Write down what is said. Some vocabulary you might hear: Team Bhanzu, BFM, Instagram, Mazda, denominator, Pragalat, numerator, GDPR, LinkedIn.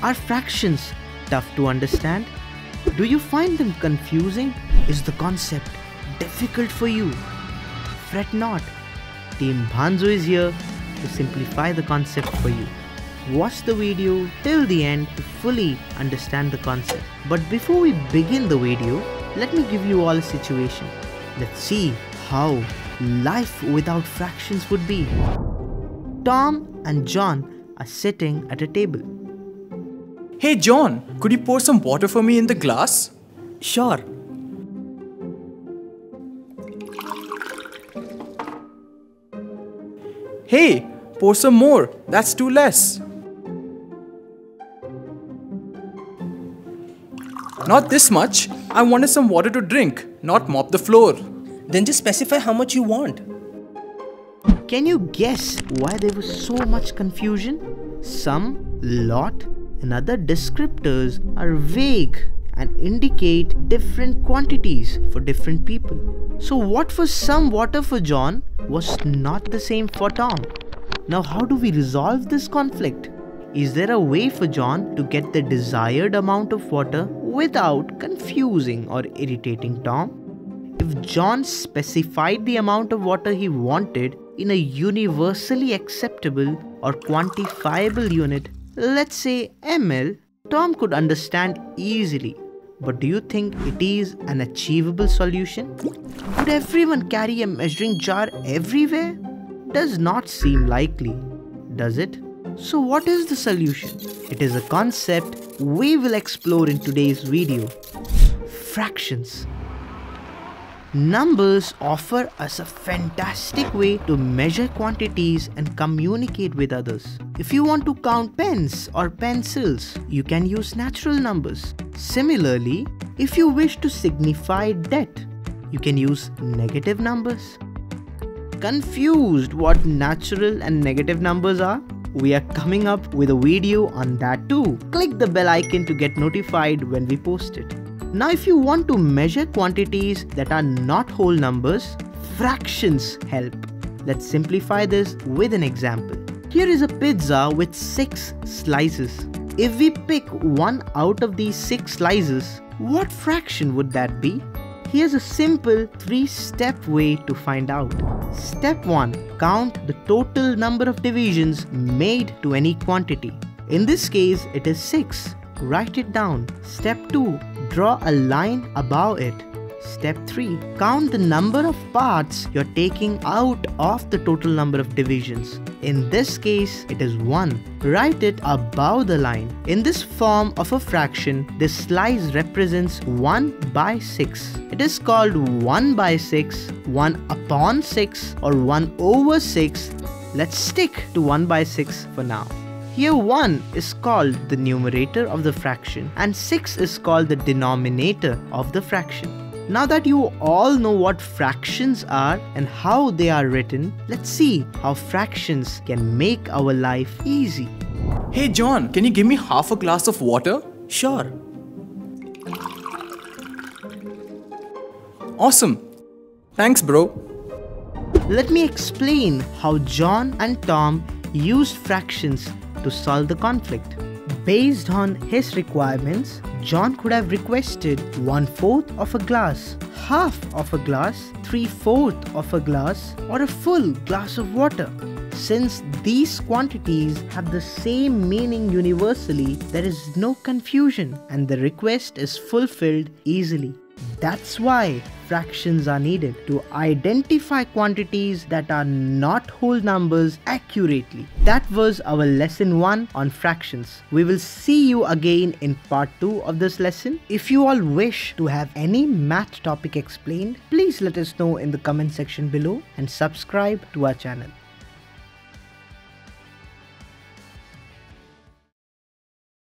Are fractions tough to understand? Do you find them confusing? Is the concept difficult for you? Fret not. Team Bhanzu is here to simplify the concept for you. Watch the video till the end to fully understand the concept. But before we begin the video, let me give you all a situation. Let's see how life without fractions would be. Tom and John are sitting at a table. Hey John, could you pour some water for me in the glass? Sure. Hey, pour some more. That's two less. Not this much. I wanted some water to drink, not mop the floor. Then just specify how much you want. Can you guess why there was so much confusion? Some, lot, and other descriptors are vague and indicate different quantities for different people. So what was some water for John was not the same for Tom. Now how do we resolve this conflict? Is there a way for John to get the desired amount of water without confusing or irritating Tom? If John specified the amount of water he wanted in a universally acceptable or quantifiable unit, let's say ml, Tom could understand easily. But do you think it is an achievable solution? Would everyone carry a measuring jar everywhere? Does not seem likely, does it? So what is the solution? It is a concept we will explore in today's video. Fractions. Numbers offer us a fantastic way to measure quantities and communicate with others. If you want to count pens or pencils, you can use natural numbers. Similarly, if you wish to signify debt, you can use negative numbers. Confused what natural and negative numbers are? We are coming up with a video on that too. Click the bell icon to get notified when we post it. Now if you want to measure quantities that are not whole numbers, fractions help. Let's simplify this with an example. Here is a pizza with 6 slices. If we pick one out of these 6 slices, what fraction would that be? Here's a simple 3-step way to find out. Step 1. Count the total number of divisions made to any quantity. In this case, it is 6. Write it down. Step 2. Draw a line above it. Step 3. Count the number of parts you're taking out of the total number of divisions. In this case, it is 1. Write it above the line. In this form of a fraction, this slice represents 1 by 6. It is called 1 by 6, 1 upon 6, or 1 over 6. Let's stick to 1 by 6 for now. Here 1 is called the numerator of the fraction and 6 is called the denominator of the fraction. Now that you all know what fractions are and how they are written, let's see how fractions can make our life easy. Hey John, can you give me half a glass of water? Sure. Awesome. Thanks, bro. Let me explain how John and Tom used fractions to solve the conflict. Based on his requirements, John could have requested 1/4 of a glass, half of a glass, 3/4 of a glass, or a full glass of water. Since these quantities have the same meaning universally, there is no confusion and the request is fulfilled easily. That's why fractions are needed to identify quantities that are not whole numbers accurately. That was our lesson 1 on fractions. We will see you again in part 2 of this lesson. If you all wish to have any math topic explained, please let us know in the comment section below and subscribe to our channel.